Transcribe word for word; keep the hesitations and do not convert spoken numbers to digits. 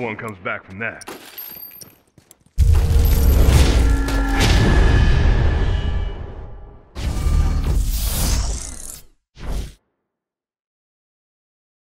one comes back from that.